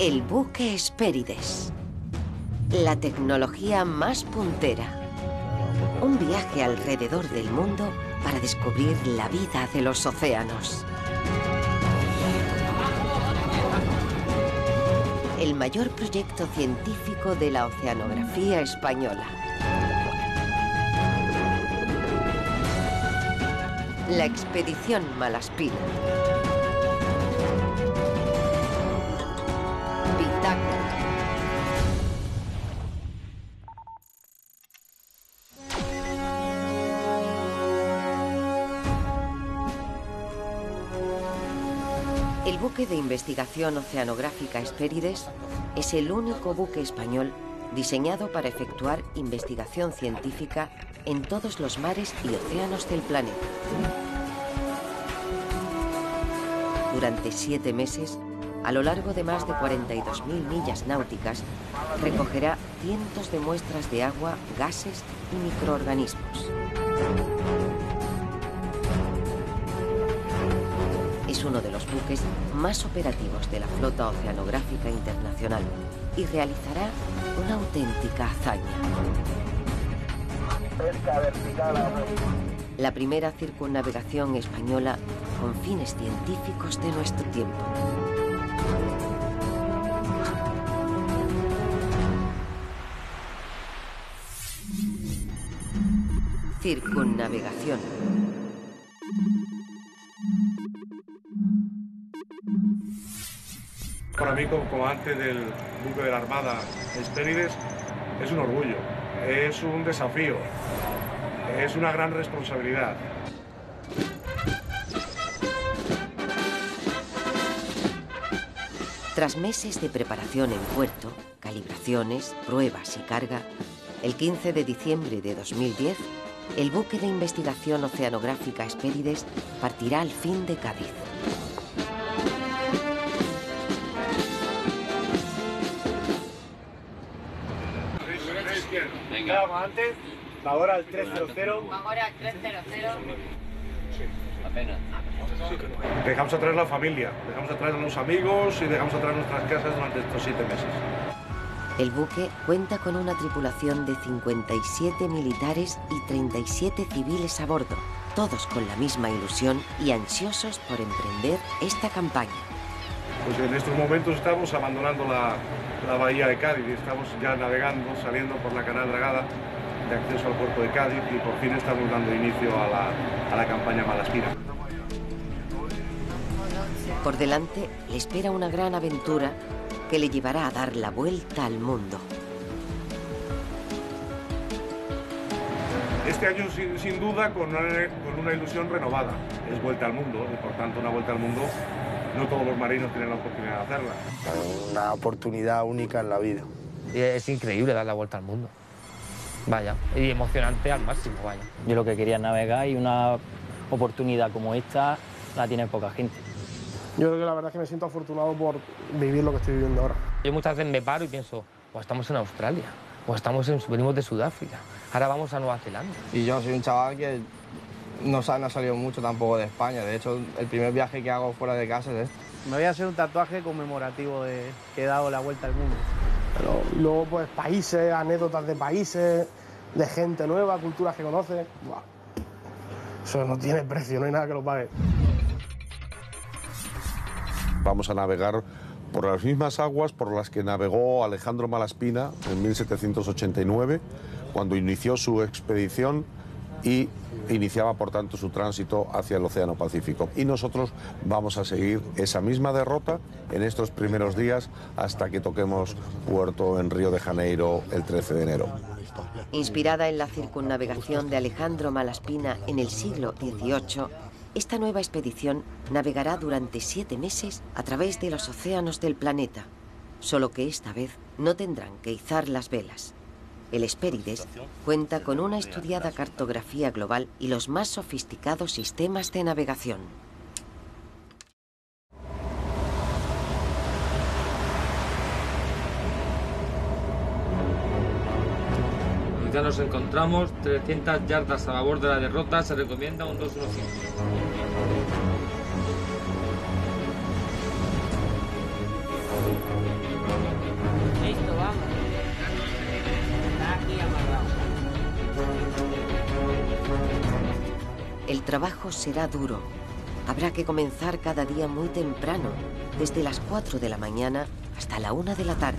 El buque Hespérides. La tecnología más puntera. Un viaje alrededor del mundo para descubrir la vida de los océanos. El mayor proyecto científico de la oceanografía española. La expedición Malaspina. El buque de investigación oceanográfica Hespérides es el único buque español diseñado para efectuar investigación científica en todos los mares y océanos del planeta. Durante 7 meses, a lo largo de más de 42.000 millas náuticas, recogerá cientos de muestras de agua, gases y microorganismos. Es uno de los buques más operativos de la flota oceanográfica internacional y realizará una auténtica hazaña. La primera circunnavegación española con fines científicos de nuestro tiempo. Circunnavegación. Para mí, como comandante del buque de la Armada Hespérides, es un orgullo, es un desafío, es una gran responsabilidad. Tras meses de preparación en puerto, calibraciones, pruebas y carga, el 15 de diciembre de 2010, el buque de investigación oceanográfica Hespérides partirá al fin de Cádiz. Vamos antes, la hora al 300. Ahora al 300. Apenas. Dejamos atrás la familia, dejamos atrás a los amigos y dejamos atrás nuestras casas durante estos 7 meses. El buque cuenta con una tripulación de 57 militares y 37 civiles a bordo, todos con la misma ilusión y ansiosos por emprender esta campaña. Pues en estos momentos estamos abandonando la Bahía de Cádiz y estamos ya navegando, saliendo por la canal dragada de acceso al puerto de Cádiz, y por fin estamos dando inicio a la campaña Malaspina. Por delante le espera una gran aventura que le llevará a dar la vuelta al mundo. Este año, sin duda, con una ilusión renovada. Es vuelta al mundo, y por tanto una vuelta al mundo no todos los marinos tienen la oportunidad de hacerla. Es una oportunidad única en la vida. Y es increíble dar la vuelta al mundo. Vaya, y emocionante al máximo, vaya. Yo lo que quería navegar, y una oportunidad como esta la tiene poca gente. Yo creo que la verdad es que me siento afortunado por vivir lo que estoy viviendo ahora. Yo muchas veces me paro y pienso, o estamos en Australia, o venimos de Sudáfrica, ahora vamos a Nueva Zelanda. Y yo soy un chaval que no ha salido mucho tampoco de España. De hecho, el primer viaje que hago fuera de casa es este. Me voy a hacer un tatuaje conmemorativo de que he dado la vuelta al mundo. Pero luego, pues, países, anécdotas de países, de gente nueva, culturas que conoces. Buah. Eso no tiene precio, no hay nada que lo pague. Vamos a navegar por las mismas aguas por las que navegó Alejandro Malaspina en 1789, cuando inició su expedición y iniciaba, por tanto, su tránsito hacia el Océano Pacífico. Y nosotros vamos a seguir esa misma derrota en estos primeros días hasta que toquemos puerto en Río de Janeiro el 13 de enero. Inspirada en la circunnavegación de Alejandro Malaspina en el siglo XVIII, esta nueva expedición navegará durante 7 meses a través de los océanos del planeta, solo que esta vez no tendrán que izar las velas. El Hespérides cuenta con una estudiada cartografía global y los más sofisticados sistemas de navegación. Ya nos encontramos, 300 yardas a favor de la derrota, se recomienda un 2-1-5. El trabajo será duro. Habrá que comenzar cada día muy temprano, desde las 4 de la mañana hasta la 1 de la tarde.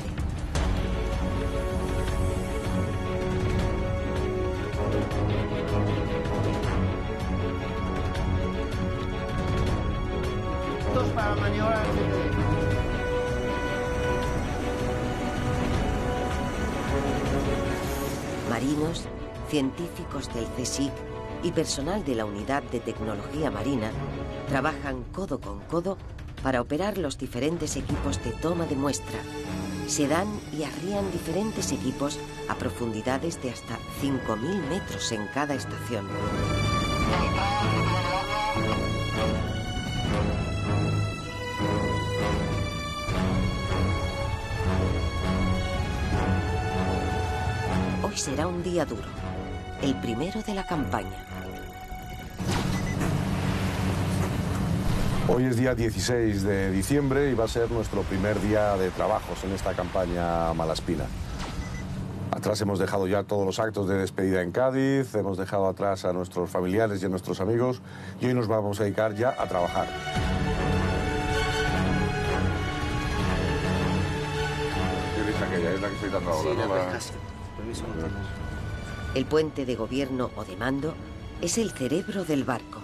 Listos para maniobrar. Marinos, científicos del CSIC y personal de la Unidad de Tecnología Marina trabajan codo con codo para operar los diferentes equipos de toma de muestra. Se dan y arrían diferentes equipos a profundidades de hasta 5.000 metros en cada estación. Hoy será un día duro, el primero de la campaña. Hoy es día 16 de diciembre y va a ser nuestro primer día de trabajos en esta campaña Malaspina. Atrás hemos dejado ya todos los actos de despedida en Cádiz, hemos dejado atrás a nuestros familiares y a nuestros amigos y hoy nos vamos a dedicar ya a trabajar. ¿Qué es aquella? Es la que estoy dando ahora. Sí, la pesca, sí. Permiso, no. El puente de gobierno o de mando es el cerebro del barco.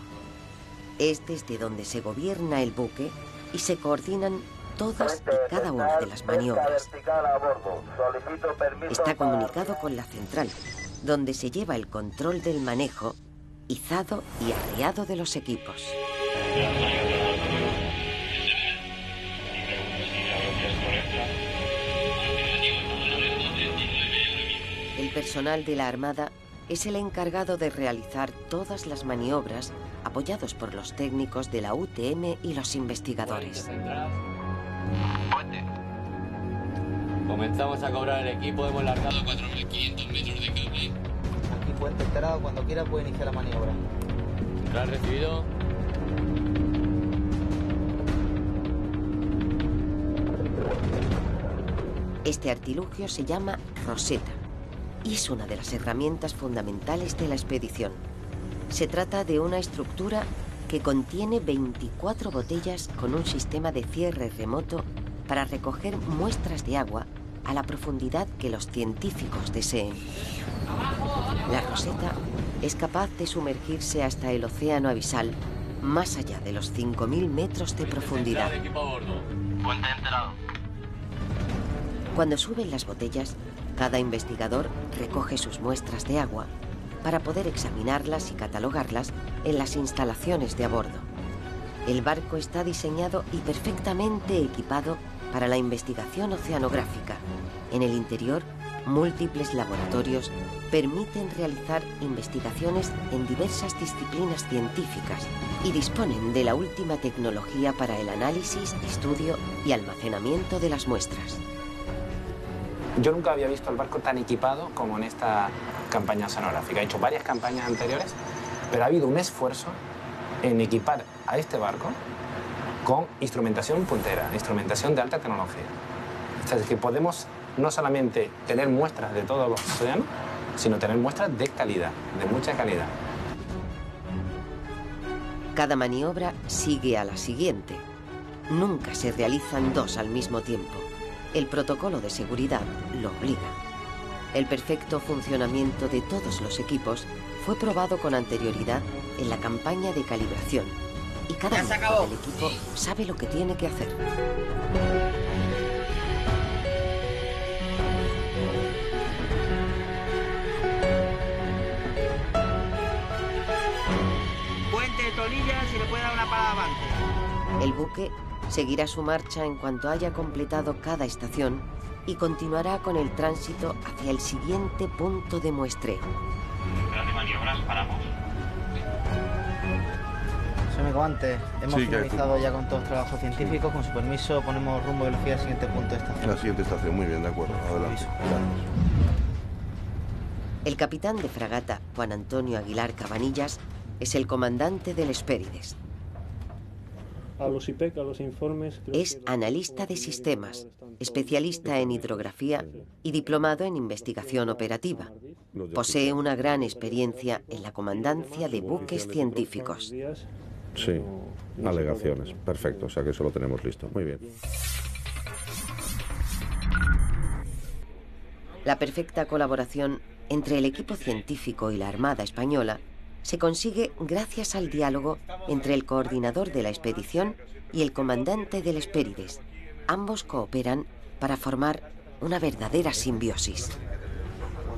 Es desde donde se gobierna el buque y se coordinan todas y cada una de las maniobras. Está comunicado con la central, donde se lleva el control del manejo, izado y arriado de los equipos. El personal de la Armada es el encargado de realizar todas las maniobras, apoyados por los técnicos de la UTM y los investigadores. Comenzamos a cobrar el equipo, hemos largado 4.500 metros de cable. Aquí puente enterado, cuando quiera puede iniciar la maniobra. Central recibido. Este artilugio se llama Rosetta y es una de las herramientas fundamentales de la expedición. Se trata de una estructura que contiene 24 botellas con un sistema de cierre remoto para recoger muestras de agua a la profundidad que los científicos deseen. La Rosetta es capaz de sumergirse hasta el océano abisal, más allá de los 5.000 metros de profundidad. Cuando suben las botellas, cada investigador recoge sus muestras de agua para poder examinarlas y catalogarlas en las instalaciones de a bordo. El barco está diseñado y perfectamente equipado para la investigación oceanográfica. En el interior, múltiples laboratorios permiten realizar investigaciones en diversas disciplinas científicas y disponen de la última tecnología para el análisis, estudio y almacenamiento de las muestras. Yo nunca había visto el barco tan equipado como en esta campaña oceanográfica. He hecho varias campañas anteriores, pero ha habido un esfuerzo en equipar a este barco con instrumentación puntera, instrumentación de alta tecnología. O sea, es que podemos no solamente tener muestras de todos los océanos, sino tener muestras de calidad, de mucha calidad. Cada maniobra sigue a la siguiente. Nunca se realizan dos al mismo tiempo. El protocolo de seguridad lo obliga. El perfecto funcionamiento de todos los equipos fue probado con anterioridad en la campaña de calibración y cada miembro del equipo sabe lo que tiene que hacer. Puente de Tonillas, si le puede dar una parada avante. El buque seguirá su marcha en cuanto haya completado cada estación y continuará con el tránsito hacia el siguiente punto de muestreo. Central de maniobras, paramos. Soy amigo antes, hemos finalizado ya con todos los trabajos científicos. Con su permiso, ponemos rumbo de velocidad al siguiente punto de estación. La siguiente estación, muy bien, de acuerdo. Adelante. El capitán de fragata, Juan Antonio Aguilar Cabanillas, es el comandante del Hespérides. Es analista de sistemas, especialista en hidrografía y diplomado en investigación operativa. Posee una gran experiencia en la comandancia de buques científicos. Sí, alegaciones. Perfecto, o sea que eso lo tenemos listo. Muy bien. La perfecta colaboración entre el equipo científico y la Armada Española se consigue gracias al diálogo entre el coordinador de la expedición y el comandante del Hespérides. Ambos cooperan para formar una verdadera simbiosis.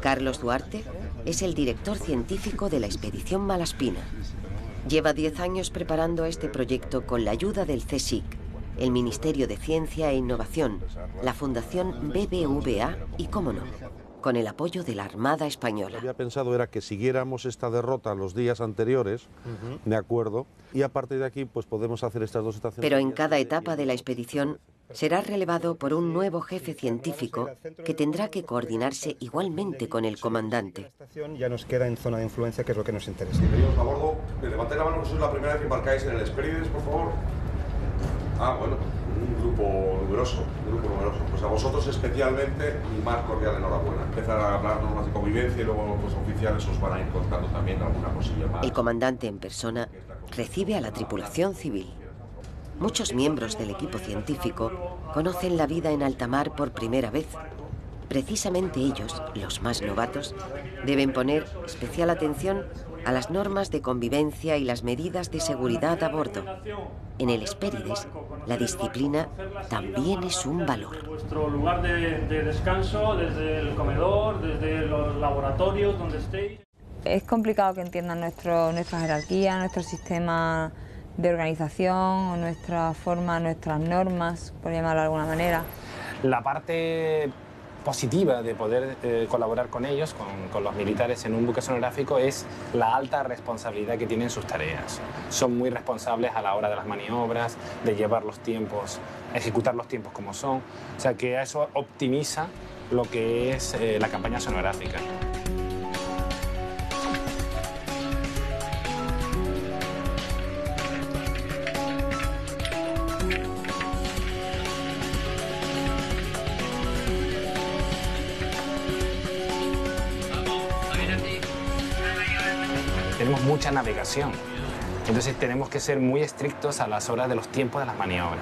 Carlos Duarte es el director científico de la expedición Malaspina. Lleva 10 años preparando este proyecto con la ayuda del CSIC, el Ministerio de Ciencia e Innovación, la Fundación BBVA y, cómo no, con el apoyo de la Armada Española. Lo que había pensado era que siguiéramos esta derrota los días anteriores, de acuerdo, y a partir de aquí pues podemos hacer estas dos estaciones. Pero en cada etapa de la expedición será relevado por un nuevo jefe científico que tendrá que coordinarse igualmente con el comandante. Ya nos queda en zona de influencia, que es lo que nos interesa. Bienvenidos a bordo. Levantéis la mano, que es la primera vez que embarcáis en el Hespérides, por favor. Ah, bueno, un grupo numeroso. Pues a vosotros especialmente, mi más cordial enhorabuena. Empezar a hablar de normas de convivencia y luego los oficiales os van a ir contando también alguna cosilla más. El comandante en persona recibe a la tripulación civil. Muchos miembros del equipo científico conocen la vida en alta mar por primera vez. Precisamente ellos, los más novatos, deben poner especial atención a las normas de convivencia y las medidas de seguridad a bordo. En el Hespérides, la disciplina también es un valor. Vuestro lugar de descanso, desde el comedor, desde los laboratorios, donde estéis. Es complicado que entiendan nuestra jerarquía, nuestro sistema de organización, nuestra forma, nuestras normas, por llamarlo de alguna manera. La parte positiva de poder colaborar con ellos, con los militares en un buque oceanográfico, es la alta responsabilidad que tienen sus tareas. Son muy responsables a la hora de las maniobras, de llevar los tiempos, ejecutar los tiempos como son. O sea que eso optimiza lo que es la campaña oceanográfica. Mucha navegación, entonces tenemos que ser muy estrictos a las horas de los tiempos de las maniobras.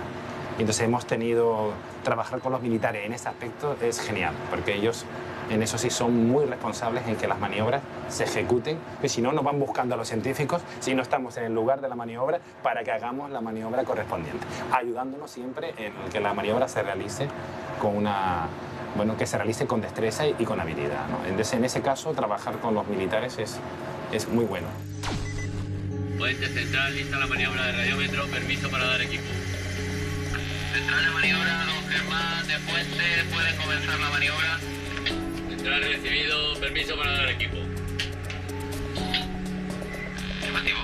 Entonces hemos tenido, trabajar con los militares en ese aspecto es genial, porque ellos en eso sí son muy responsables en que las maniobras se ejecuten, y si no nos van buscando a los científicos, si no estamos en el lugar de la maniobra, para que hagamos la maniobra correspondiente, ayudándonos siempre en que la maniobra se realice con una... Bueno, que se realice con destreza y con habilidad, ¿no? En ese caso, trabajar con los militares es muy bueno. Puente central, lista la maniobra de radiómetro, permiso para dar equipo. Central de maniobra, don Germán de Puente, puede comenzar la maniobra. Central recibido, permiso para dar equipo. Afirmativo.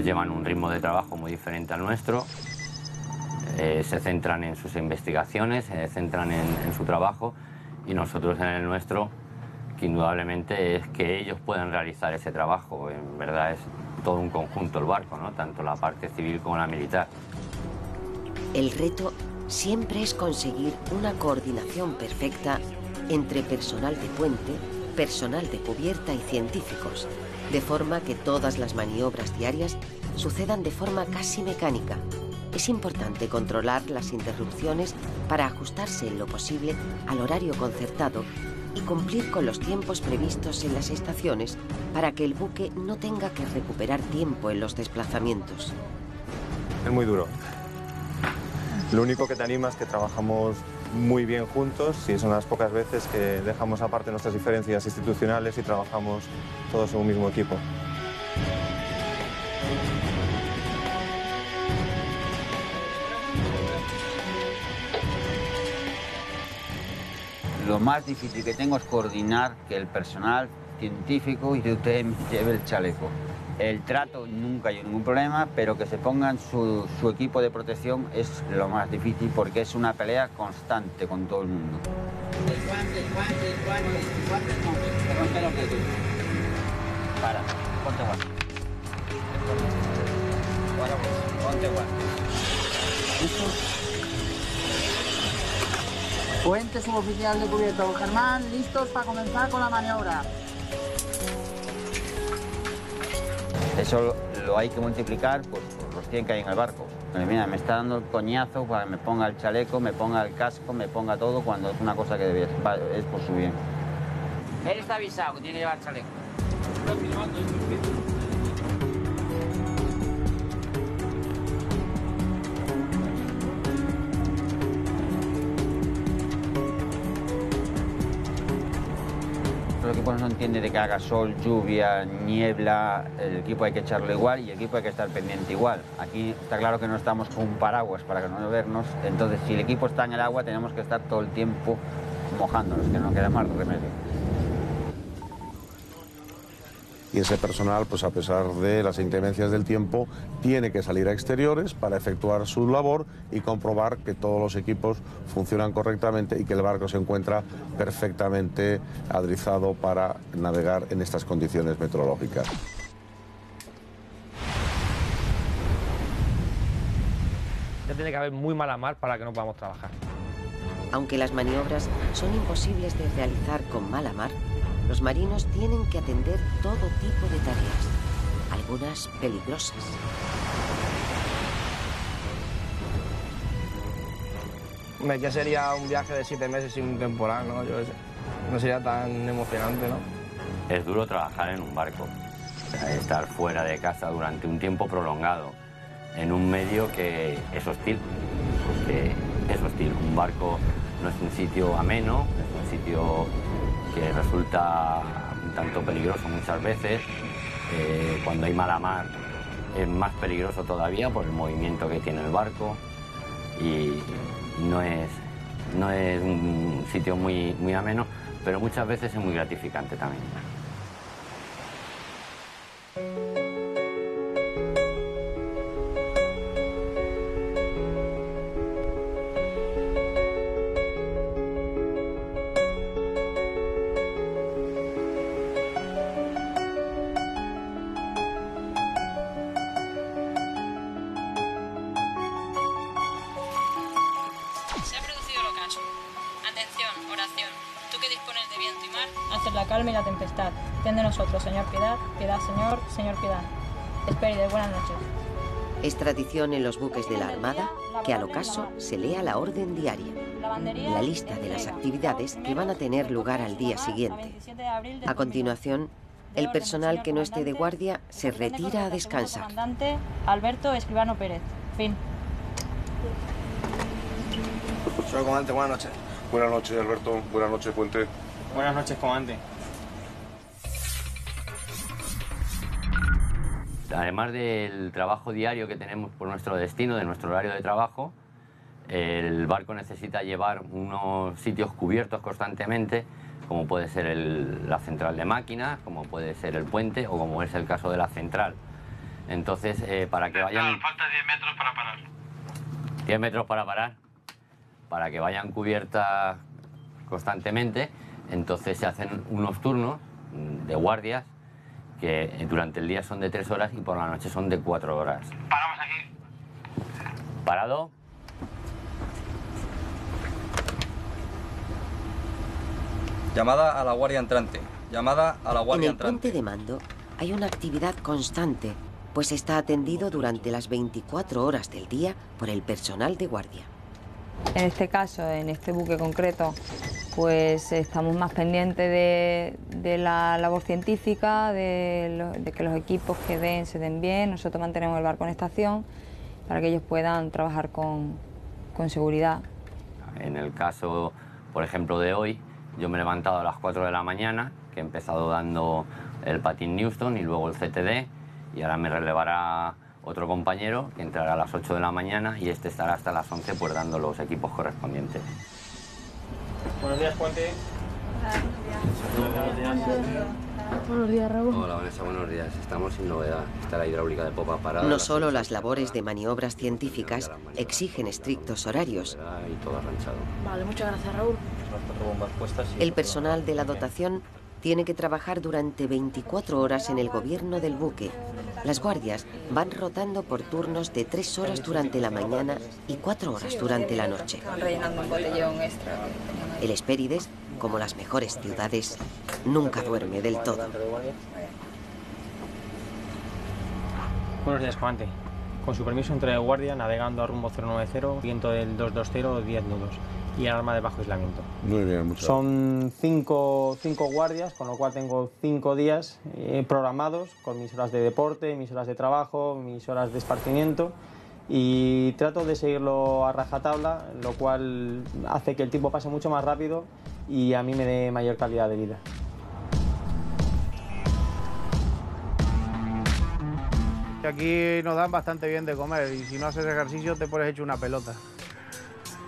Llevan un ritmo de trabajo muy diferente al nuestro, se centran en sus investigaciones, se centran en su trabajo, y nosotros en el nuestro, que indudablemente es que ellos puedan realizar ese trabajo. En verdad es todo un conjunto el barco, ¿no? Tanto la parte civil como la militar. El reto siempre es conseguir una coordinación perfecta entre personal de puente, personal de cubierta y científicos, de forma que todas las maniobras diarias sucedan de forma casi mecánica. Es importante controlar las interrupciones para ajustarse en lo posible al horario concertado y cumplir con los tiempos previstos en las estaciones para que el buque no tenga que recuperar tiempo en los desplazamientos. Es muy duro. Lo único que te anima es que trabajamos muy bien juntos, y son las pocas veces que dejamos aparte nuestras diferencias institucionales y trabajamos todos en un mismo equipo. Lo más difícil que tengo es coordinar que el personal científicos y de UTM lleve el chaleco. El trato nunca hay ningún problema, pero que se pongan su equipo de protección es lo más difícil porque es una pelea constante con todo el mundo. El guante no, se rompe los dedos. Para, ponte guante. Para, ponte guante. ¿Listo? Puente suboficial de cubierto, Germán, listos para comenzar con la maniobra. Eso lo hay que multiplicar pues, por los 100 que hay en el barco. Pero mira, me está dando el coñazo para que me ponga el chaleco, me ponga el casco, me ponga todo, cuando es una cosa que debía, es por su bien. Él está avisado que tiene que llevar chaleco. El equipo no entiende de que haga sol, lluvia, niebla, el equipo hay que echarlo igual y el equipo hay que estar pendiente igual. Aquí está claro que no estamos con un paraguas para no vernos, entonces si el equipo está en el agua tenemos que estar todo el tiempo mojándonos, que no queda más remedio. Y ese personal, pues a pesar de las inclemencias del tiempo, tiene que salir a exteriores para efectuar su labor y comprobar que todos los equipos funcionan correctamente y que el barco se encuentra perfectamente adrizado para navegar en estas condiciones meteorológicas. Ya tiene que haber muy mala mar para que no podamos trabajar. Aunque las maniobras son imposibles de realizar con mala mar, los marinos tienen que atender todo tipo de tareas, algunas peligrosas. ¿Qué sería un viaje de 7 meses sin un temporal, no? Yo sé. No sería tan emocionante, ¿no? Es duro trabajar en un barco, estar fuera de casa durante un tiempo prolongado, en un medio que es hostil, porque es hostil. Un barco no es un sitio ameno, es un sitio que resulta un tanto peligroso muchas veces. Cuando hay mala mar es más peligroso todavía por el movimiento que tiene el barco y no es un sitio muy, muy ameno, pero muchas veces es muy gratificante también. Y la tempestad. Ten de nosotros, Señor, piedad, piedad, Señor, Señor, piedad. Hespérides, buenas noches. Es tradición en los buques de la Armada que al ocaso se lea la orden diaria, la lista de las actividades que van a tener lugar al día siguiente. A continuación, el personal que no esté de guardia se retira a descansar. Comandante Alberto Escribano Pérez. Fin. Señor comandante, buenas noches. Buenas noches, Alberto. Buenas noches, Puente. Buenas noches, comandante. Además del trabajo diario que tenemos por nuestro destino, de nuestro horario de trabajo, el barco necesita llevar unos sitios cubiertos constantemente, como puede ser la central de máquinas, como puede ser el puente o como es el caso de la central. Entonces, para que vayan... Falta 10 metros para parar. 10 metros para parar, para que vayan cubiertas constantemente. Entonces se hacen unos turnos de guardias que durante el día son de 3 horas y por la noche son de 4 horas. Paramos aquí. Parado. Llamada a la guardia entrante. Llamada a la guardia entrante. En el puente de mando hay una actividad constante, pues está atendido durante las 24 horas del día por el personal de guardia. En este caso, en este buque concreto, pues estamos más pendientes de la labor científica, de que los equipos que den se den bien. Nosotros mantenemos el barco en estación para que ellos puedan trabajar con seguridad. En el caso, por ejemplo, de hoy, yo me he levantado a las 4 de la mañana, que he empezado dando el patín Newton y luego el CTD, y ahora me relevará otro compañero que entrará a las 8 de la mañana y este estará hasta las 11 pues dando los equipos correspondientes. Buenos días, Puente. Buenos días. Buenos días, Raúl. Hola, Vanessa, buenos días. Estamos sin novedad. Está la hidráulica de popa parada. No solo las labores de maniobras científicas exigen estrictos horarios. Y todo arranchado. Vale, muchas gracias, Raúl. El personal de la dotación tiene que trabajar durante 24 horas en el gobierno del buque. Las guardias van rotando por turnos de 3 horas durante la mañana y 4 horas durante la noche. El Hespérides, como las mejores ciudades, nunca duerme del todo. Buenos días, comandante. Con su permiso, entré de guardia navegando a rumbo 090, viento del 220, 10 nudos. Y alarma de bajo aislamiento. Muy bien, muchas gracias. Son cinco guardias, con lo cual tengo 5 días programados con mis horas de deporte, mis horas de trabajo, mis horas de esparcimiento, y trato de seguirlo a rajatabla, lo cual hace que el tiempo pase mucho más rápido y a mí me dé mayor calidad de vida. Aquí nos dan bastante bien de comer y si no haces ejercicio te pones hecho una pelota.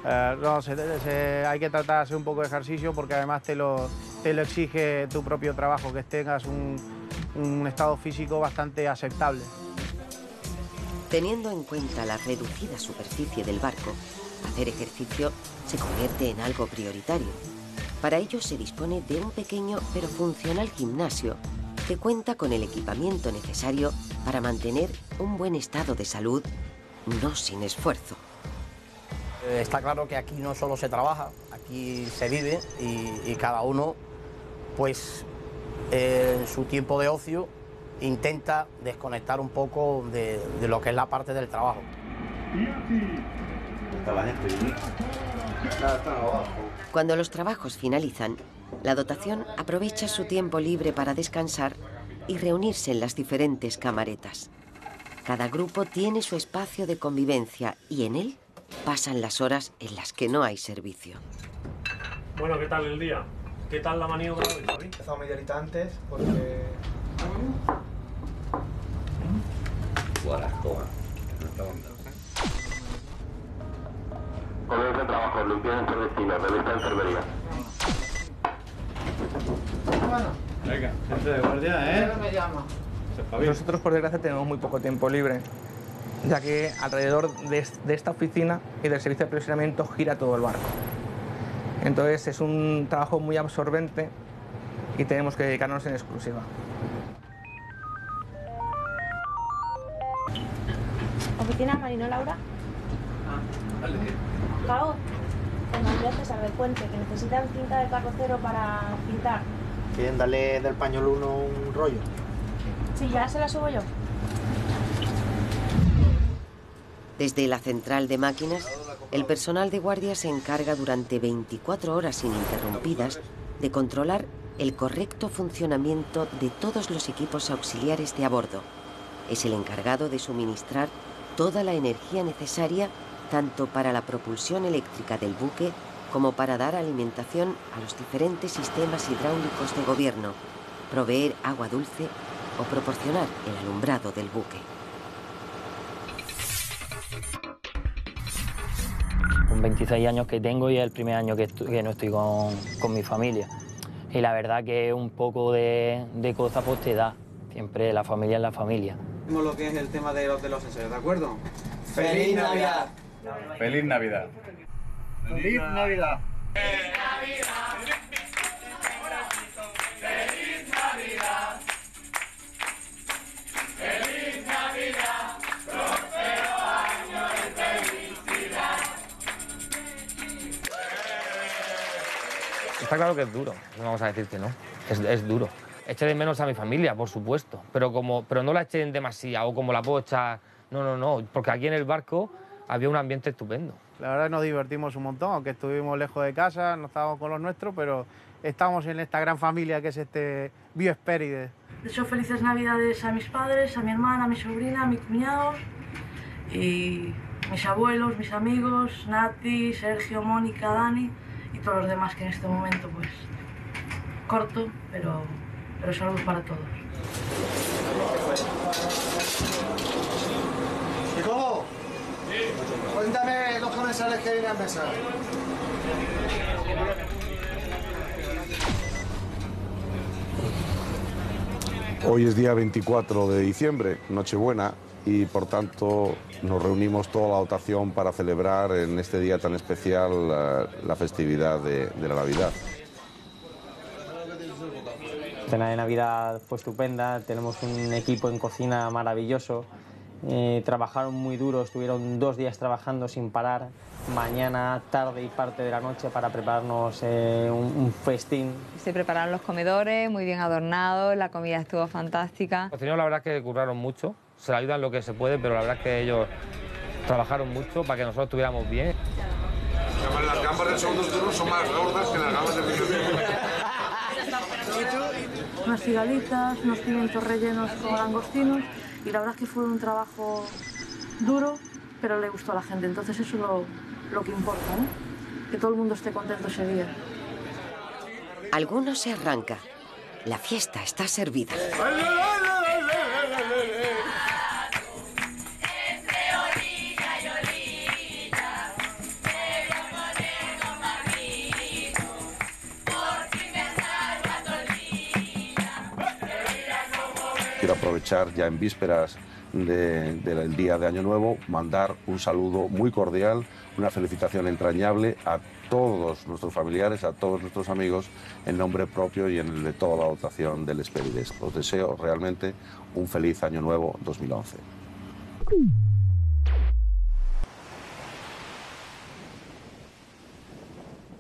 Hay que tratar de hacer un poco de ejercicio porque además te lo exige tu propio trabajo, que tengas un estado físico bastante aceptable. Teniendo en cuenta la reducida superficie del barco, hacer ejercicio se convierte en algo prioritario. Para ello se dispone de un pequeño pero funcional gimnasio que cuenta con el equipamiento necesario para mantener un buen estado de salud, no sin esfuerzo. Está claro que aquí no solo se trabaja, aquí se vive y cada uno, pues, en su tiempo de ocio intenta desconectar un poco de lo que es la parte del trabajo. Cuando los trabajos finalizan, la dotación aprovecha su tiempo libre para descansar y reunirse en las diferentes camaretas. Cada grupo tiene su espacio de convivencia y en él pasan las horas en las que no hay servicio. Bueno, ¿qué tal el día? ¿Qué tal la maniobra hoy, Javi? Empezamos media horita antes porque... Guarascoa. Comienza el trabajo, limpieza en clandestina, revista enfermería. Bueno. Venga, gente de guardia, ¿eh? Me llama. Nosotros, por desgracia, tenemos muy poco tiempo libre, ya que alrededor de esta oficina y del servicio de aprovisionamiento gira todo el barco. Entonces es un trabajo muy absorbente y tenemos que dedicarnos en exclusiva. ¿Oficina Marino Laura? Ah, vale. Cabo, cuando empieces a ver puente, que necesitan cinta de carrocero para pintar. ¿Quieren darle del pañuelo uno un rollo? Sí, ya se la subo yo. Desde la central de máquinas, el personal de guardia se encarga durante 24 horas ininterrumpidas de controlar el correcto funcionamiento de todos los equipos auxiliares de a bordo. Es el encargado de suministrar toda la energía necesaria tanto para la propulsión eléctrica del buque como para dar alimentación a los diferentes sistemas hidráulicos de gobierno, proveer agua dulce o proporcionar el alumbrado del buque. Con 26 años que tengo y es el primer año que no estoy con mi familia. Y la verdad que un poco de cosas pues te da. Siempre la familia es la familia. Vemos lo que es el tema de los ensayos, ¿de acuerdo? ¡Feliz Navidad! ¡Feliz Navidad! ¡Feliz Navidad! ¡Feliz Navidad! ¡Feliz Navidad! ¡Feliz Navidad! ¡Prospero año de felicidad! Está claro que es duro, no vamos a decir que no, es duro. Eché de menos a mi familia, por supuesto, pero no la eché en demasía o como la puedo echar. No, porque aquí en el barco había un ambiente estupendo. La verdad nos divertimos un montón, aunque estuvimos lejos de casa, no estábamos con los nuestros, pero estamos en esta gran familia que es este Biohespérides. Deseo felices Navidades a mis padres, a mi hermana, a mi sobrina, a mi cuñado y mis abuelos, mis amigos, Nati, Sergio, Mónica, Dani y todos los demás que en este momento, pues, corto, pero salud para todos. Nico, cuéntame los comensales que vienen a mesa. Hoy es día 24 de diciembre, Nochebuena, y por tanto nos reunimos toda la dotación para celebrar en este día tan especial la festividad de la Navidad. Cena de Navidad fue estupenda, tenemos un equipo en cocina maravilloso, trabajaron muy duro, estuvieron 2 días trabajando sin parar, mañana, tarde y parte de la noche para prepararnos un festín. Se prepararon los comedores, muy bien adornados, la comida estuvo fantástica. Los cocineros la verdad es que curraron mucho, se le ayudan lo que se puede, pero la verdad es que ellos trabajaron mucho para que nosotros estuviéramos bien. Las gambas del segundo turno son más gordas que las gambas del primer turno. Unas cigalitas, unos pimientos rellenos con langostinos, y la verdad es que fue un trabajo duro, pero le gustó a la gente. Entonces eso es lo que importa, ¿no? Que todo el mundo esté contento ese día. Algunos se arranca. La fiesta está servida. Quiero aprovechar ya en vísperas del día de Año Nuevo, mandar un saludo muy cordial, una felicitación entrañable a todos nuestros familiares, a todos nuestros amigos, en nombre propio y en el de toda la dotación del Hespérides. Os deseo realmente un feliz Año Nuevo 2011.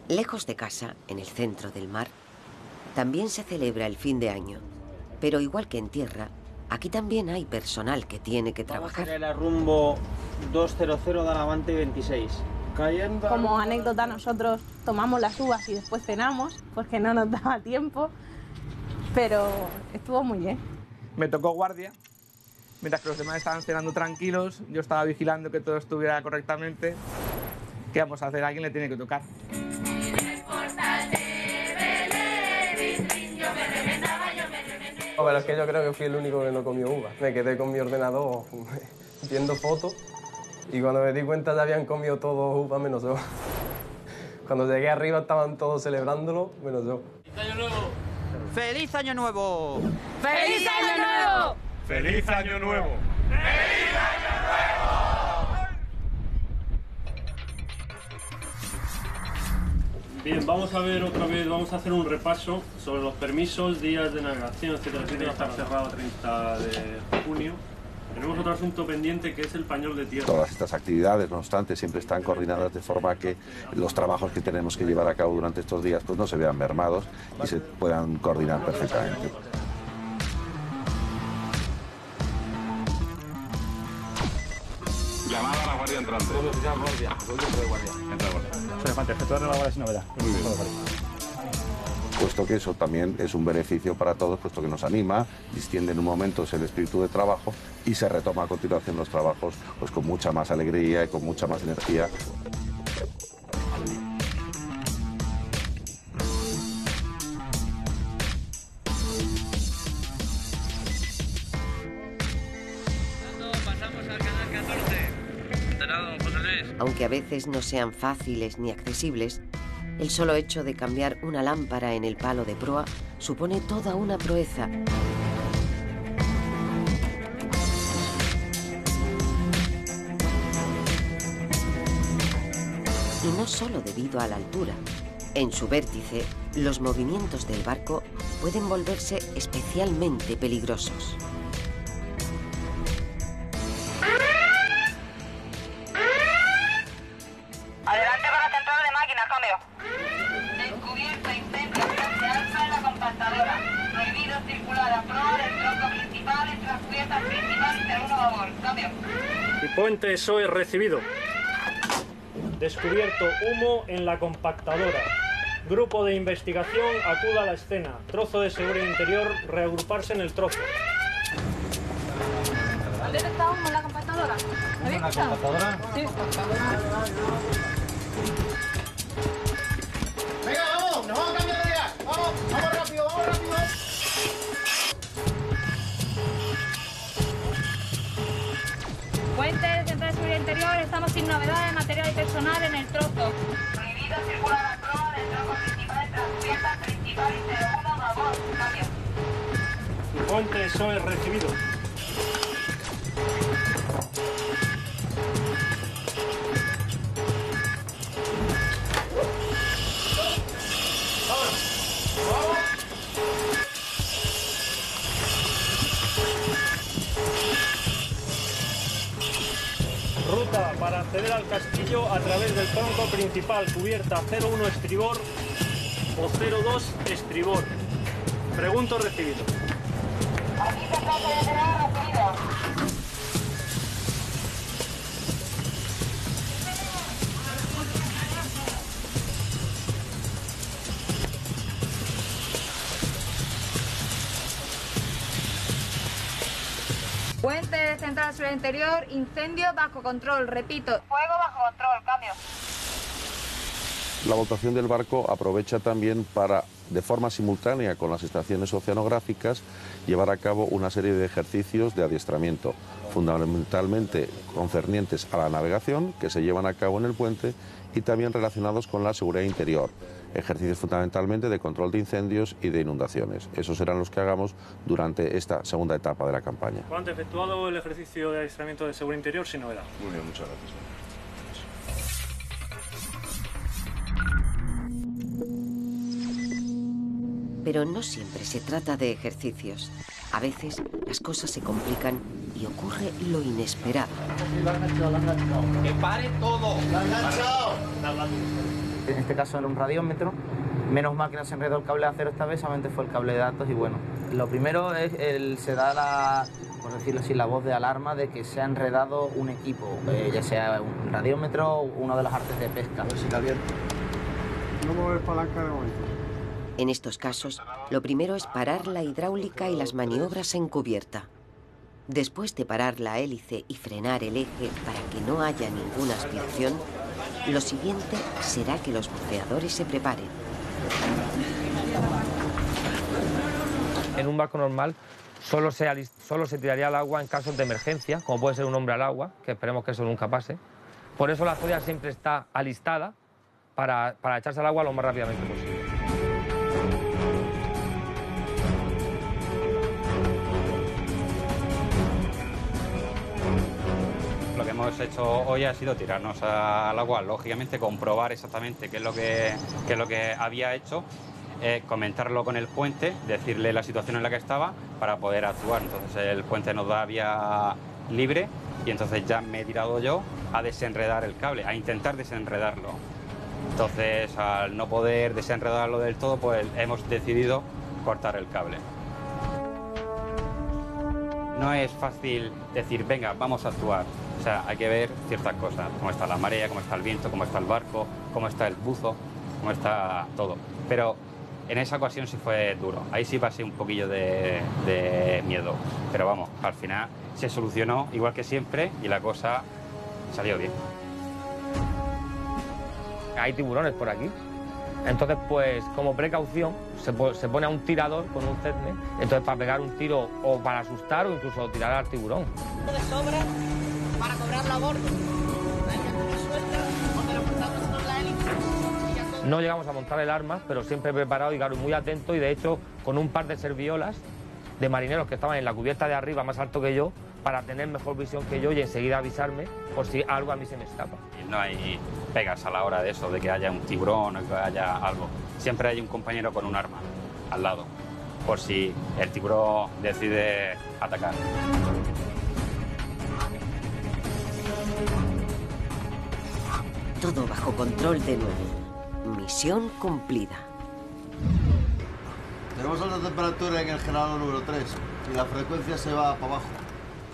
Lejos de casa, en el centro del mar, también se celebra el fin de año. Pero igual que en tierra, aquí también hay personal que tiene que trabajar. Vamos a el rumbo 200 de Alavante 26. Cayendo. Como anécdota, nosotros tomamos las uvas y después cenamos, porque no nos daba tiempo, pero estuvo muy bien. Me tocó guardia. Mientras que los demás estaban cenando tranquilos, yo estaba vigilando que todo estuviera correctamente. ¿Qué vamos a hacer? A alguien le tiene que tocar. Pero es que yo creo que fui el único que no comió uva. Me quedé con mi ordenador viendo fotos y cuando me di cuenta ya habían comido todos uva menos yo. Cuando llegué arriba estaban todos celebrándolo menos yo. ¡Feliz Año Nuevo! ¡Feliz Año Nuevo! ¡Feliz Año Nuevo! ¡Feliz Año Nuevo! ¡Feliz Año Nuevo! Bien, vamos a ver otra vez, vamos a hacer un repaso sobre los permisos, días de navegación, etcétera, etcétera, está cerrado 30 de junio. Tenemos otro asunto pendiente que es el pañol de tierra. Todas estas actividades, no obstante, siempre están coordinadas de forma que los trabajos que tenemos que llevar a cabo durante estos días pues no se vean mermados y se puedan coordinar perfectamente. Llamada a la guardia entrante. Entra de guardia, sin novedad. Muy bien. Puesto que eso también es un beneficio para todos, puesto que nos anima, distiende en un momento el espíritu de trabajo y se retoma a continuación los trabajos pues con mucha más alegría y con mucha más energía. Pasamos al canal 14. Enterado, José Luis. Aunque a veces no sean fáciles ni accesibles, el solo hecho de cambiar una lámpara en el palo de proa supone toda una proeza. Y no solo debido a la altura. En su vértice, los movimientos del barco pueden volverse especialmente peligrosos. Puente SOE recibido. Descubierto humo en la compactadora. Grupo de investigación acuda a la escena. Trozo de seguridad interior, reagruparse en el trozo. ¿Han detectado humo en la compactadora? ¿Me habéis escuchado? Sí. Venga, vamos, nos vamos a cambiar de día. Vamos, vamos rápido, vamos rápido. Fuentes, centro de seguridad interior, estamos sin novedad de material y personal en el trozo. Prohibido circular a proa del trozo principal tras puerta principal y 01, a favor, cambio. Ponte eso es recibido. Ruta para acceder al castillo a través del tronco principal, cubierta 01 estribor o 02 estribor. Pregunto recibido. Aquí se trata de tener recibida. Puente central sur interior, incendio bajo control, repito. Fuego bajo control, cambio. La votación del barco aprovecha también para, de forma simultánea con las estaciones oceanográficas, llevar a cabo una serie de ejercicios de adiestramiento, fundamentalmente concernientes a la navegación, que se llevan a cabo en el puente, y también relacionados con la seguridad interior. Ejercicios fundamentalmente de control de incendios y de inundaciones. Esos serán los que hagamos durante esta segunda etapa de la campaña. ¿Cuánto ha efectuado el ejercicio de adiestramiento de seguridad interior si no era? Muy bien, muchas gracias. Pero no siempre se trata de ejercicios. A veces las cosas se complican y ocurre lo inesperado. ¡Que pare todo! ¡La han enganchado! En este caso era un radiómetro, menos mal que no se enredó el cable de acero esta vez, solamente fue el cable de datos y bueno. Lo primero es, se da la, por decirlo así, la voz de alarma de que se ha enredado un equipo, ya sea un radiómetro o uno de las artes de pesca. Sigue abierto. No mover palanca de momento. En estos casos, lo primero es parar la hidráulica y las maniobras en cubierta. Después de parar la hélice y frenar el eje para que no haya ninguna aspiración, lo siguiente será que los buceadores se preparen. En un barco normal solo se tiraría al agua en casos de emergencia, como puede ser un hombre al agua, que esperemos que eso nunca pase. Por eso la Zodia siempre está alistada para echarse al agua lo más rápidamente posible. Lo que hemos hecho hoy ha sido tirarnos al agua, lógicamente comprobar exactamente qué es lo que había hecho, comentarlo con el puente, decirle la situación en la que estaba para poder actuar. Entonces el puente nos da vía libre y entonces ya me he tirado yo a desenredar el cable, a intentar desenredarlo. Entonces al no poder desenredarlo del todo, pues hemos decidido cortar el cable. No es fácil decir, venga, vamos a actuar. O sea, hay que ver ciertas cosas, cómo está la marea, cómo está el viento, cómo está el barco, cómo está el buzo, cómo está todo. Pero en esa ocasión sí fue duro, ahí sí pasé un poquillo de miedo. Pero vamos, al final se solucionó igual que siempre y la cosa salió bien. Hay tiburones por aquí, entonces pues como precaución se pone a un tirador con un cetne, entonces para pegar un tiro o para asustar o incluso tirar al tiburón. De sobra. Para cobrarlo a bordo. No llegamos a montar el arma, pero siempre preparado y claro, muy atento. Y de hecho, con un par de serviolas de marineros que estaban en la cubierta de arriba, más alto que yo, para tener mejor visión que yo y enseguida avisarme por si algo a mí se me escapa. No hay pegas a la hora de eso, de que haya un tiburón o que haya algo. Siempre hay un compañero con un arma al lado, por si el tiburón decide atacar. Todo bajo control de nuevo. Misión cumplida. Tenemos alta temperatura en el generador número 3 y la frecuencia se va para abajo.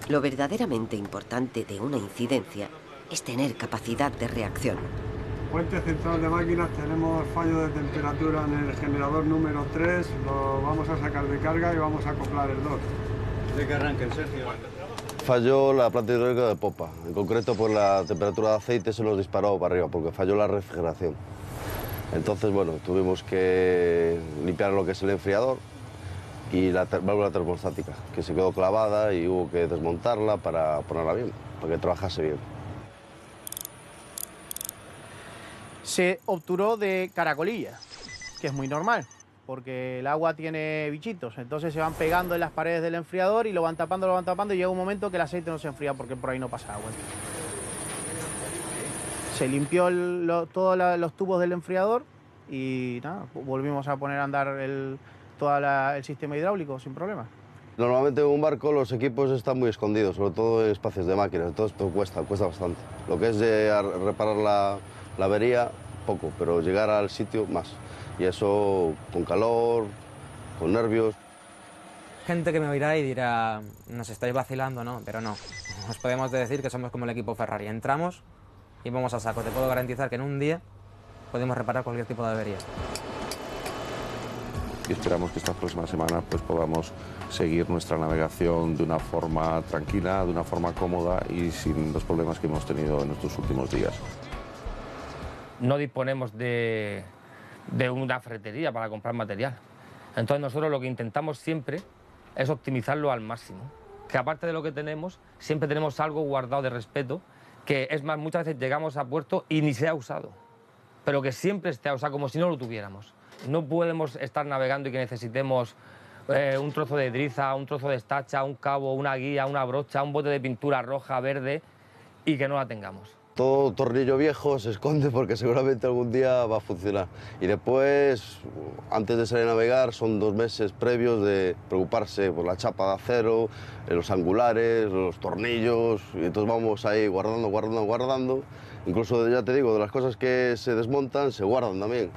Lo verdaderamente importante de una incidencia es tener capacidad de reacción. Puente central de máquinas, tenemos fallo de temperatura en el generador número 3. Lo vamos a sacar de carga y vamos a acoplar el 2. De que arranque, Sergio. Falló la planta hidráulica de popa, en concreto pues la temperatura de aceite se los disparó para arriba porque falló la refrigeración. Entonces bueno, tuvimos que limpiar lo que es el enfriador y la válvula termostática que se quedó clavada y hubo que desmontarla para ponerla bien, para que trabajase bien. Se obturó de caracolilla, que es muy normal. porque el agua tiene bichitos, entonces se van pegando en las paredes del enfriador y lo van tapando y llega un momento que el aceite no se enfría porque por ahí no pasa agua. Se limpió todos los tubos del enfriador y nada, volvimos a poner a andar todo el sistema hidráulico sin problema. Normalmente en un barco los equipos están muy escondidos, sobre todo en espacios de máquinas, entonces cuesta bastante. Lo que es reparar la avería, poco, pero llegar al sitio, más. Y eso con calor, con nervios. Gente que me oirá y dirá, nos estáis vacilando, ¿no? Pero no, os podemos decir que somos como el equipo Ferrari. Entramos y vamos a saco. Te puedo garantizar que en un día podemos reparar cualquier tipo de avería. Y esperamos que estas próximas semanas pues, podamos seguir nuestra navegación de una forma tranquila, de una forma cómoda y sin los problemas que hemos tenido en estos últimos días. No disponemos de una ferretería para comprar material. Entonces nosotros lo que intentamos siempre es optimizarlo al máximo. Que aparte de lo que tenemos, siempre tenemos algo guardado de respeto, que es más, muchas veces llegamos a puerto y ni se ha usado, pero que siempre esté usado, como si no lo tuviéramos. No podemos estar navegando y que necesitemos un trozo de driza, un trozo de estacha, un cabo, una guía, una brocha, un bote de pintura roja, verde, y que no la tengamos. Todo tornillo viejo se esconde porque seguramente algún día va a funcionar. Y después, antes de salir a navegar, son 2 meses previos de preocuparse por la chapa de acero, los angulares, los tornillos, y entonces vamos ahí guardando. Incluso, ya te digo, de las cosas que se desmontan, se guardan también.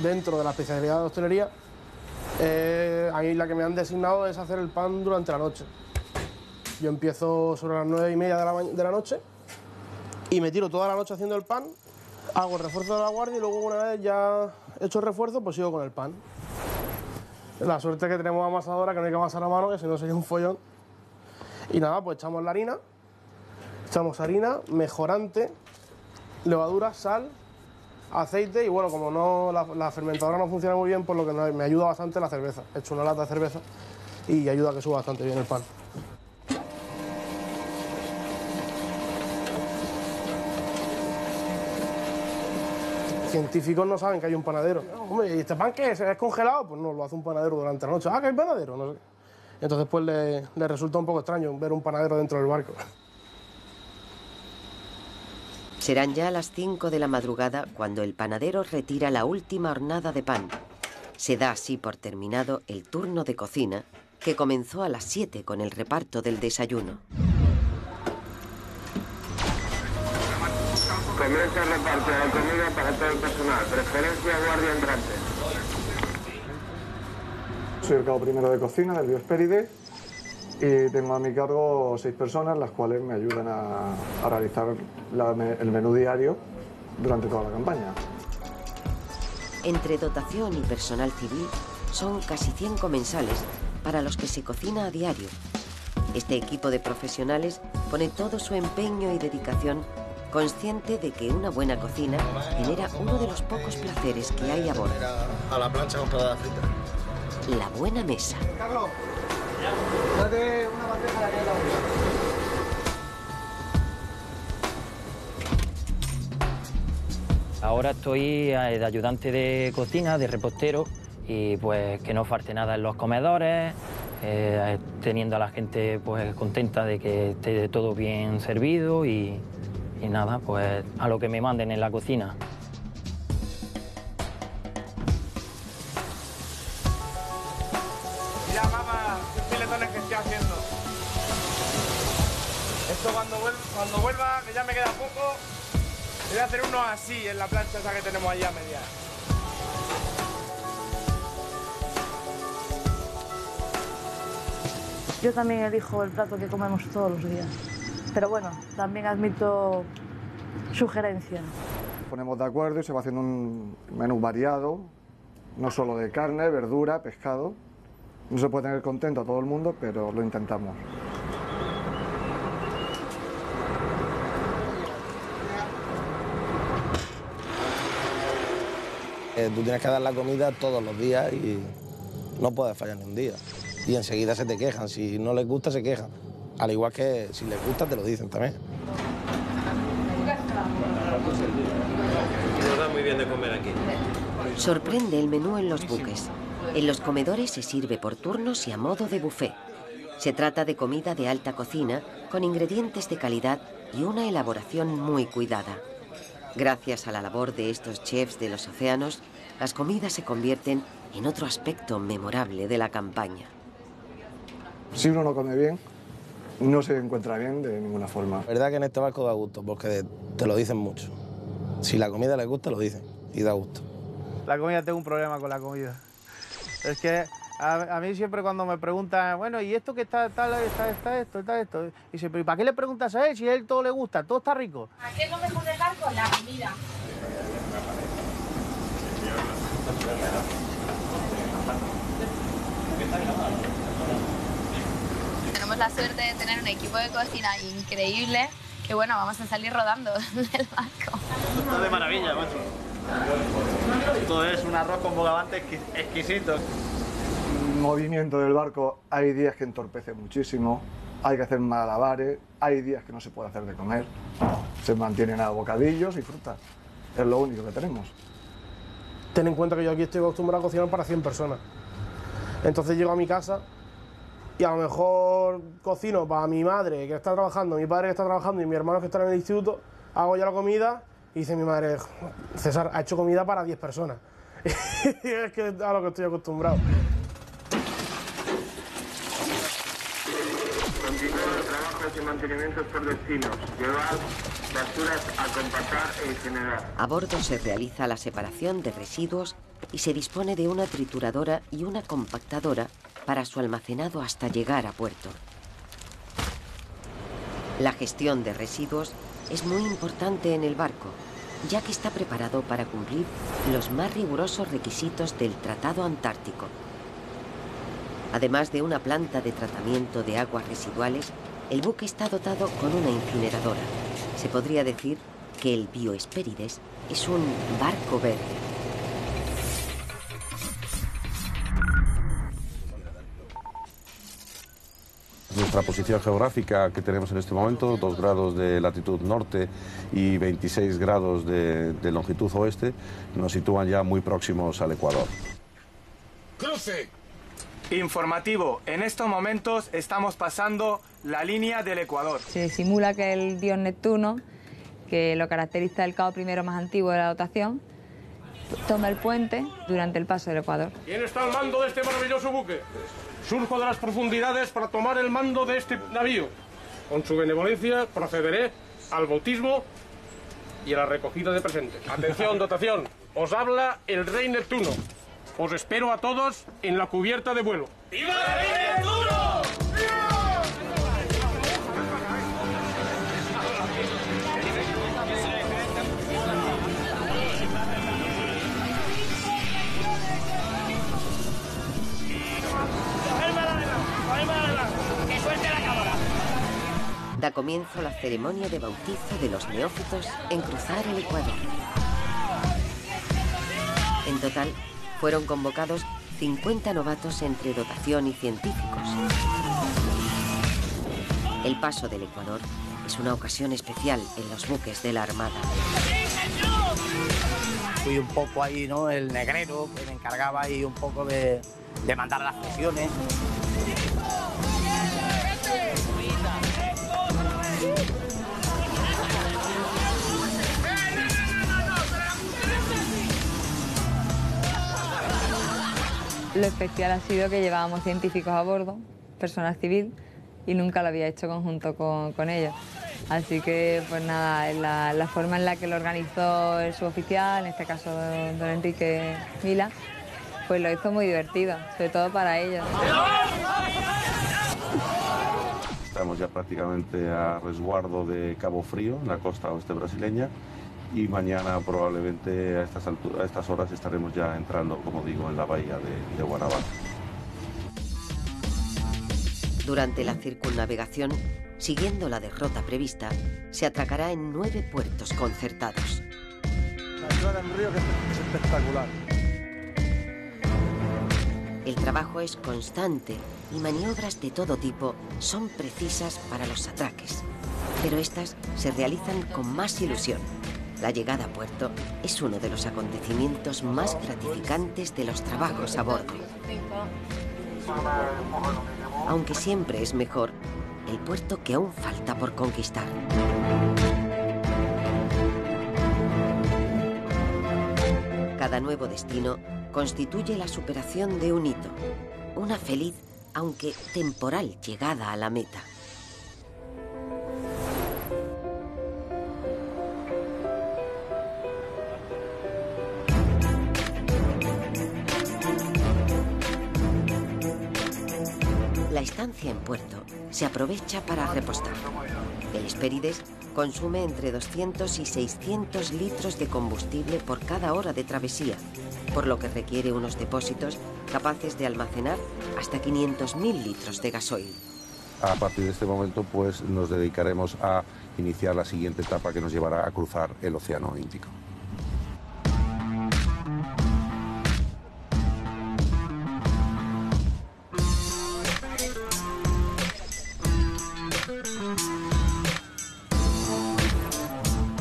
Dentro de la especialidad de hostelería, ahí la que me han designado es hacer el pan durante la noche. Yo empiezo sobre las 9:30 de la noche y me tiro toda la noche haciendo el pan, hago el refuerzo de la guardia y luego una vez ya hecho el refuerzo, pues sigo con el pan. La suerte que tenemos amasadora, que no hay que amasar a mano, que si no sería un follón. Y nada, pues echamos la harina, mejorante, levadura, sal, aceite y bueno, como no, la fermentadora no funciona muy bien, por lo que me ayuda bastante la cerveza. He hecho una lata de cerveza y ayuda a que suba bastante bien el pan. Científicos no saben que hay un panadero. Hombre, ¿y este pan qué es? ¿Es congelado? Pues no, lo hace un panadero durante la noche. Ah, que hay panadero, no sé. Entonces pues le resulta un poco extraño ver un panadero dentro del barco. Serán ya las 5 de la madrugada cuando el panadero retira la última hornada de pan. Se da así por terminado el turno de cocina, que comenzó a las 7 con el reparto del desayuno. Comienza el reparto de comida para todo el personal. Preferencia guardia entrante. Soy el cabo primero de cocina del Hespérides. Y tengo a mi cargo 6 personas, las cuales me ayudan a realizar el menú diario durante toda la campaña. Entre dotación y personal civil son casi 100 comensales para los que se cocina a diario. Este equipo de profesionales pone todo su empeño y dedicación, consciente de que una buena cocina genera uno de los pocos placeres que hay a bordo. A la plancha con pelada frita. La buena mesa. Carlos. Ahora estoy de ayudante de cocina, de repostero, y pues que no falte nada en los comedores, teniendo a la gente pues contenta de que esté todo bien servido y nada, pues a lo que me manden en la cocina. Cuando vuelva, que ya me queda poco, voy a hacer uno así en la plancha esa que tenemos allá a media. Yo también elijo el plato que comemos todos los días, pero bueno, también admito sugerencias. Ponemos de acuerdo y se va haciendo un menú variado, no solo de carne, verdura, pescado. No se puede tener contento a todo el mundo, pero lo intentamos. Tú tienes que dar la comida todos los días y no puedes fallar ni un día. Y enseguida se te quejan, si no les gusta se quejan. Al igual que si les gusta te lo dicen también. Nos da muy bien de comer aquí. Sorprende el menú en los buques. En los comedores se sirve por turnos y a modo de buffet. Se trata de comida de alta cocina, con ingredientes de calidad y una elaboración muy cuidada. Gracias a la labor de estos chefs de los océanos, las comidas se convierten en otro aspecto memorable de la campaña. Si uno no come bien, no se encuentra bien de ninguna forma. La verdad que en este barco da gusto, porque te lo dicen mucho. Si la comida les gusta, lo dicen, y da gusto. La comida, tengo un problema con la comida. Es que a mí siempre cuando me preguntan, bueno, ¿y esto que está esto? Y siempre, ¿y para qué le preguntas a él si a él todo le gusta, todo está rico? ¿A qué no me condenar con la comida? Tenemos la suerte de tener un equipo de cocina increíble, que bueno, vamos a salir rodando del barco. Esto es de maravilla, macho. Todo es un arroz con bogavante exquisito. El movimiento del barco, hay días que entorpece muchísimo, hay que hacer malabares, hay días que no se puede hacer de comer, se mantienen a bocadillos y frutas, es lo único que tenemos. Ten en cuenta que yo aquí estoy acostumbrado a cocinar para 100 personas, entonces llego a mi casa y a lo mejor cocino para mi madre que está trabajando, mi padre que está trabajando y mi hermano que está en el instituto, hago ya la comida. Y dice mi madre, César, ha hecho comida para 10 personas. Es que a lo que estoy acostumbrado. Continúa los trabajos de mantenimiento por destinos. Llevar basuras a compactar y generar. A bordo se realiza la separación de residuos y se dispone de una trituradora y una compactadora para su almacenado hasta llegar a puerto. La gestión de residuos es muy importante en el barco, ya que está preparado para cumplir los más rigurosos requisitos del Tratado Antártico. Además de una planta de tratamiento de aguas residuales, el buque está dotado con una incineradora. Se podría decir que el Hespérides es un barco verde. Nuestra posición geográfica que tenemos en este momento, 2 grados de latitud norte y 26 grados de longitud oeste, nos sitúan ya muy próximos al Ecuador. ¡Cruce! Informativo, en estos momentos estamos pasando la línea del Ecuador. Se simula que el dios Neptuno, que lo caracteriza el cabo primero más antiguo de la dotación, toma el puente durante el paso del Ecuador. ¿Quién está al mando de este maravilloso buque? Surjo de las profundidades para tomar el mando de este navío. Con su benevolencia procederé al bautismo y a la recogida de presentes. Atención, dotación. Os habla el rey Neptuno. Os espero a todos en la cubierta de vuelo. ¡Viva el rey Neptuno! ¡Viva! Da comienzo la ceremonia de bautizo de los neófitos en cruzar el Ecuador. En total, fueron convocados 50 novatos entre dotación y científicos. El paso del Ecuador es una ocasión especial en los buques de la Armada. Fui un poco ahí, ¿no?, el negrero, que me encargaba ahí un poco de mandar las misiones. Lo especial ha sido que llevábamos científicos a bordo, personal civil, y nunca lo había hecho conjunto con ellos. Así que, pues nada, la forma en la que lo organizó el suboficial, en este caso don Enrique Mila, pues lo hizo muy divertido, sobre todo para ellos. Estamos ya prácticamente a resguardo de Cabo Frío, en la costa oeste brasileña, y mañana probablemente a estas horas estaremos ya entrando, como digo, en la bahía de Guanabara. Durante la circunnavegación, siguiendo la derrota prevista, se atracará en 9 puertos concertados. La entrada en río es espectacular. El trabajo es constante y maniobras de todo tipo son precisas para los atraques, pero estas se realizan con más ilusión. La llegada a puerto es uno de los acontecimientos más gratificantes de los trabajos a bordo. Aunque siempre es mejor el puerto que aún falta por conquistar. Cada nuevo destino constituye la superación de un hito, una feliz, aunque temporal, llegada a la meta. La estancia en puerto se aprovecha para repostar. El Hespérides consume entre 200 y 600 litros de combustible por cada hora de travesía, por lo que requiere unos depósitos capaces de almacenar hasta 500.000 litros de gasoil. A partir de este momento, pues, nos dedicaremos a iniciar la siguiente etapa que nos llevará a cruzar el Océano Índico.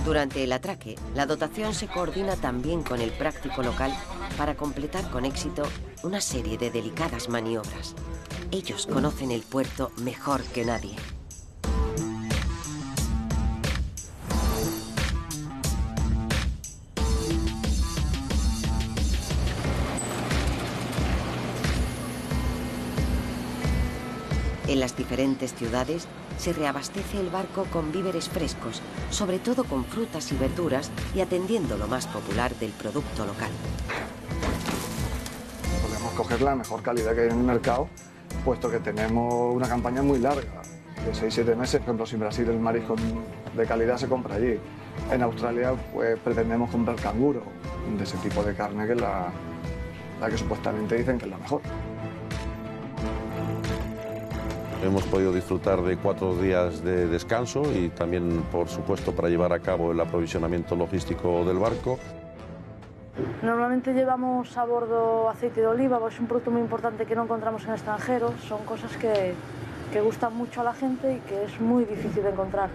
Durante el atraque, la dotación se coordina también con el práctico local para completar con éxito una serie de delicadas maniobras. Ellos conocen el puerto mejor que nadie. En las diferentes ciudades se reabastece el barco con víveres frescos, sobre todo con frutas y verduras, y atendiendo lo más popular del producto local. Podemos coger la mejor calidad que hay en el mercado, puesto que tenemos una campaña muy larga, de 6-7 meses. Por ejemplo, si en Brasil el marisco de calidad se compra allí. En Australia, pues, pretendemos comprar canguro, de ese tipo de carne que es la que supuestamente dicen que es la mejor. Hemos podido disfrutar de 4 días de descanso y también, por supuesto, para llevar a cabo el aprovisionamiento logístico del barco. Normalmente llevamos a bordo aceite de oliva, es un producto muy importante que no encontramos en extranjeros. Son cosas que gustan mucho a la gente y que es muy difícil de encontrar.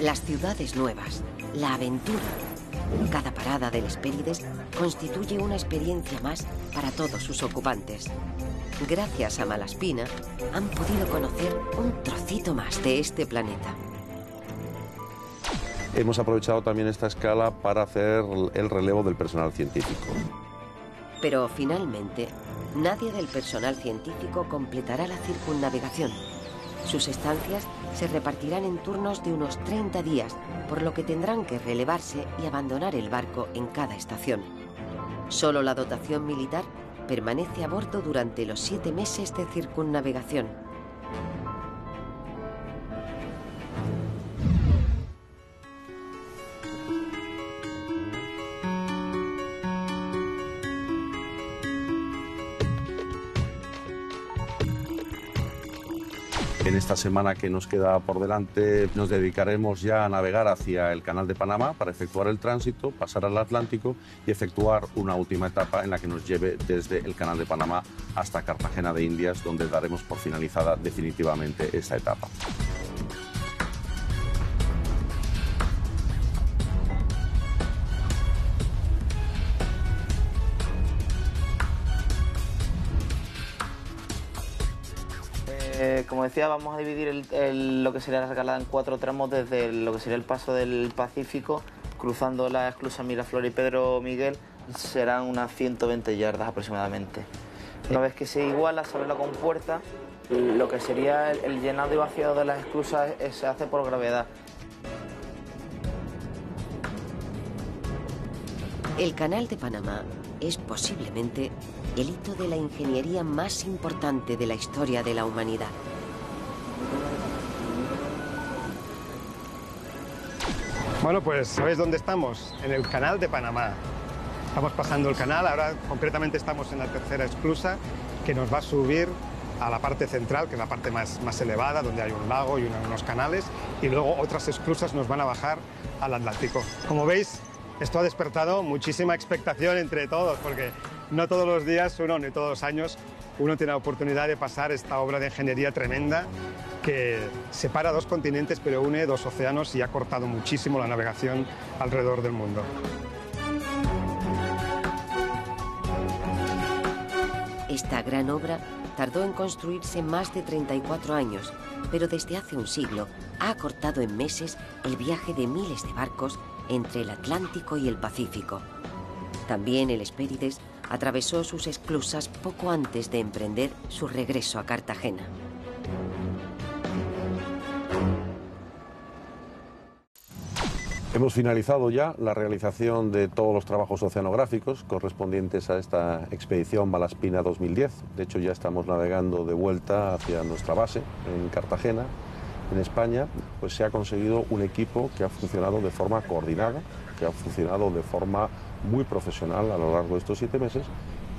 Las ciudades nuevas, la aventura. Cada parada del Hespérides constituye una experiencia más para todos sus ocupantes. Gracias a Malaspina, han podido conocer un trocito más de este planeta. Hemos aprovechado también esta escala para hacer el relevo del personal científico. Pero finalmente, nadie del personal científico completará la circunnavegación. Sus estancias se repartirán en turnos de unos 30 días, por lo que tendrán que relevarse y abandonar el barco en cada estación. Solo la dotación militar permanece a bordo durante los 7 meses de circunnavegación. En esta semana que nos queda por delante nos dedicaremos ya a navegar hacia el Canal de Panamá para efectuar el tránsito, pasar al Atlántico y efectuar una última etapa en la que nos lleve desde el Canal de Panamá hasta Cartagena de Indias, donde daremos por finalizada definitivamente esta etapa. Como decía, vamos a dividir lo que sería la escalada en 4 tramos desde lo que sería el paso del Pacífico, cruzando la esclusa Miraflor y Pedro Miguel, serán unas 120 yardas aproximadamente. Una vez que se iguala, se abre la compuerta, lo que sería el llenado y vaciado de las esclusas se hace por gravedad. El Canal de Panamá es posiblemente el hito de la ingeniería más importante de la historia de la humanidad. Bueno, pues ¿sabéis dónde estamos? En el Canal de Panamá. Estamos pasando el canal, ahora concretamente estamos en la 3.ª esclusa que nos va a subir a la parte central, que es la parte más elevada, donde hay un lago y unos canales, y luego otras esclusas nos van a bajar al Atlántico. Como veis, esto ha despertado muchísima expectación entre todos, porque no todos los días uno ni todos los años uno tiene la oportunidad de pasar esta obra de ingeniería tremenda que separa dos continentes pero une dos océanos y ha cortado muchísimo la navegación alrededor del mundo. Esta gran obra tardó en construirse más de 34 años, pero desde hace un siglo ha acortado en meses el viaje de miles de barcos entre el Atlántico y el Pacífico. También el Hespérides atravesó sus esclusas poco antes de emprender su regreso a Cartagena. Hemos finalizado ya la realización de todos los trabajos oceanográficos correspondientes a esta expedición Malaspina 2010. De hecho, ya estamos navegando de vuelta hacia nuestra base en Cartagena, en España. Pues se ha conseguido un equipo que ha funcionado de forma coordinada, que ha funcionado de forma muy profesional a lo largo de estos 7 meses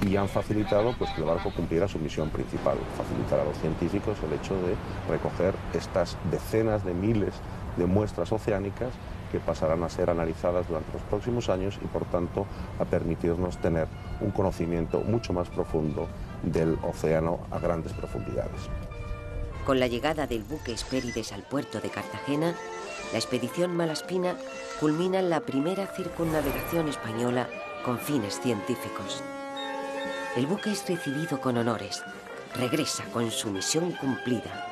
y han facilitado pues, que el barco cumpliera su misión principal, facilitar a los científicos el hecho de recoger estas decenas de miles de muestras oceánicas que pasarán a ser analizadas durante los próximos años y, por tanto, a permitirnos tener un conocimiento mucho más profundo del océano a grandes profundidades. Con la llegada del buque Hespérides al puerto de Cartagena, la expedición Malaspina culmina en la primera circunnavegación española con fines científicos. El buque es recibido con honores, regresa con su misión cumplida.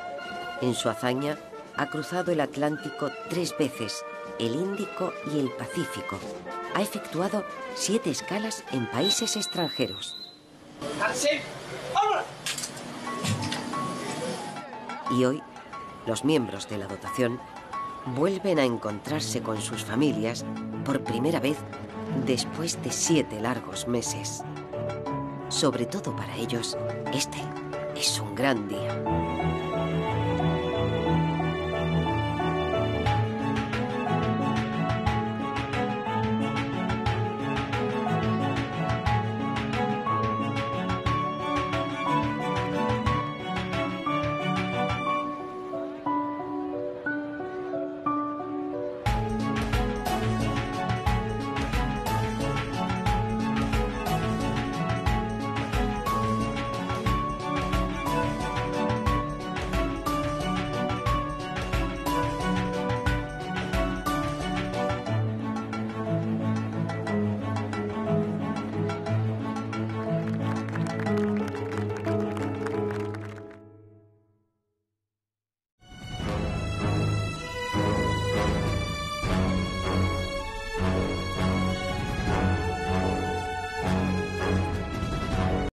En su hazaña ha cruzado el Atlántico 3 veces, el Índico y el Pacífico. Ha efectuado 7 escalas en países extranjeros. Y hoy, los miembros de la dotación vuelven a encontrarse con sus familias por primera vez después de 7 largos meses. Sobre todo para ellos, este es un gran día.